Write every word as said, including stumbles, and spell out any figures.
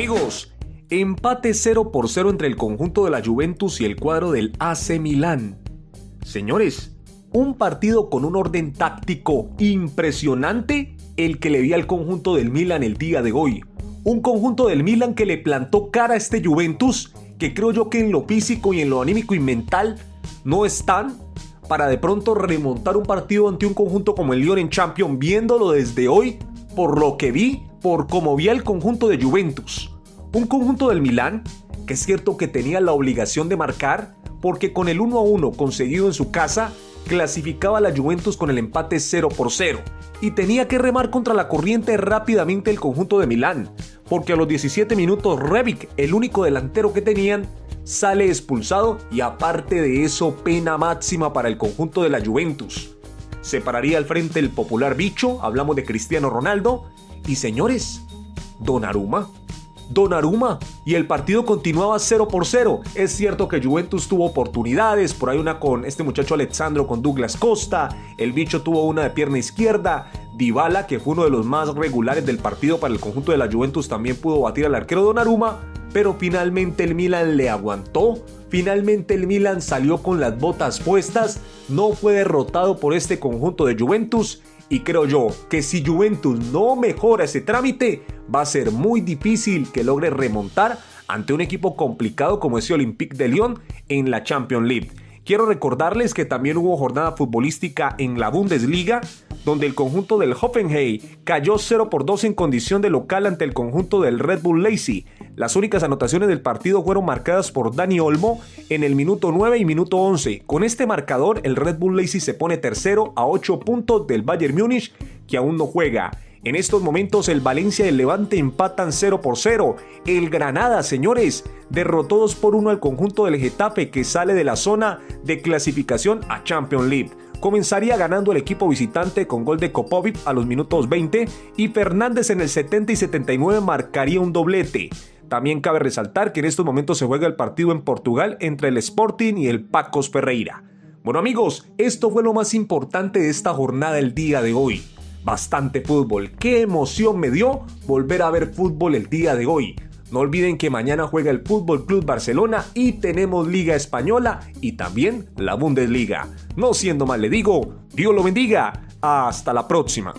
amigos, empate cero por cero entre el conjunto de la Juventus y el cuadro del A C Milan. Señores, un partido con un orden táctico impresionante el que le vi al conjunto del Milan el día de hoy. Un conjunto del Milan que le plantó cara a este Juventus, que creo yo que en lo físico y en lo anímico y mental no están para de pronto remontar un partido ante un conjunto como el Lyon en Champions, viéndolo desde hoy, por lo que vi, por cómo vi al conjunto de Juventus. Un conjunto del Milan que es cierto que tenía la obligación de marcar, porque con el uno a uno conseguido en su casa, clasificaba a la Juventus con el empate cero por cero. Y tenía que remar contra la corriente rápidamente el conjunto de Milán, porque a los diecisiete minutos Rebic, el único delantero que tenían, sale expulsado y aparte de eso pena máxima para el conjunto de la Juventus. Se pararía al frente el popular bicho, hablamos de Cristiano Ronaldo, y señores, Donnarumma. Donnarumma, y el partido continuaba cero por cero. Es cierto que Juventus tuvo oportunidades, por ahí una con este muchacho Alexandro, con Douglas Costa, el bicho tuvo una de pierna izquierda, Dybala, que fue uno de los más regulares del partido para el conjunto de la Juventus, también pudo batir al arquero Donnarumma, pero finalmente el Milan le aguantó, finalmente el Milan salió con las botas puestas, no fue derrotado por este conjunto de Juventus. Y creo yo que si Juventus no mejora ese trámite, va a ser muy difícil que logre remontar ante un equipo complicado como ese Olympique de Lyon en la Champions League. Quiero recordarles que también hubo jornada futbolística en la Bundesliga, donde el conjunto del Hoffenheim cayó cero por dos en condición de local ante el conjunto del Red Bull Leipzig. Las únicas anotaciones del partido fueron marcadas por Dani Olmo en el minuto nueve y minuto once. Con este marcador, el Red Bull Leipzig se pone tercero a ocho puntos del Bayern Múnich, que aún no juega. En estos momentos el Valencia y el Levante empatan cero por cero. El Granada, señores, derrotó dos por uno al conjunto del Getafe, que sale de la zona de clasificación a Champions League. Comenzaría ganando el equipo visitante con gol de Kopovic a los minutos veinte y Fernández en el setenta y setenta y nueve marcaría un doblete. También cabe resaltar que en estos momentos se juega el partido en Portugal entre el Sporting y el Pacos Ferreira. Bueno amigos, esto fue lo más importante de esta jornada el día de hoy. Bastante fútbol, qué emoción me dio volver a ver fútbol el día de hoy. No olviden que mañana juega el Fútbol Club Barcelona y tenemos Liga Española y también la Bundesliga. No siendo más, le digo, Dios lo bendiga. Hasta la próxima.